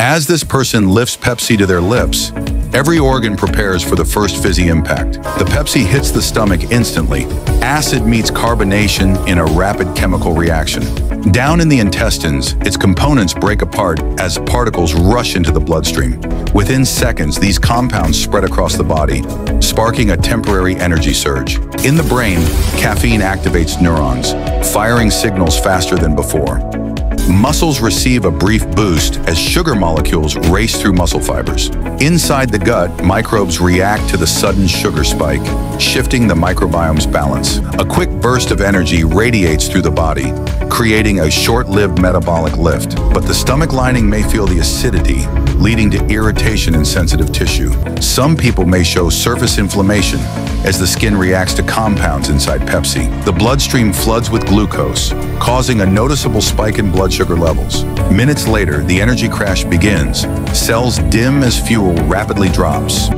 As this person lifts Pepsi to their lips, every organ prepares for the first fizzy impact. The Pepsi hits the stomach instantly. Acid meets carbonation in a rapid chemical reaction. Down in the intestines, its components break apart as particles rush into the bloodstream. Within seconds, these compounds spread across the body, sparking a temporary energy surge. In the brain, caffeine activates neurons, firing signals faster than before. Muscles receive a brief boost as sugar molecules race through muscle fibers. Inside the gut, microbes react to the sudden sugar spike, shifting the microbiome's balance. A quick burst of energy radiates through the body, creating a short-lived metabolic lift. But the stomach lining may feel the acidity, leading to irritation in sensitive tissue. Some people may show surface inflammation as the skin reacts to compounds inside Pepsi. The bloodstream floods with glucose, causing a noticeable spike in blood sugar levels. Minutes later, the energy crash begins. Cells dim as fuel rapidly drops.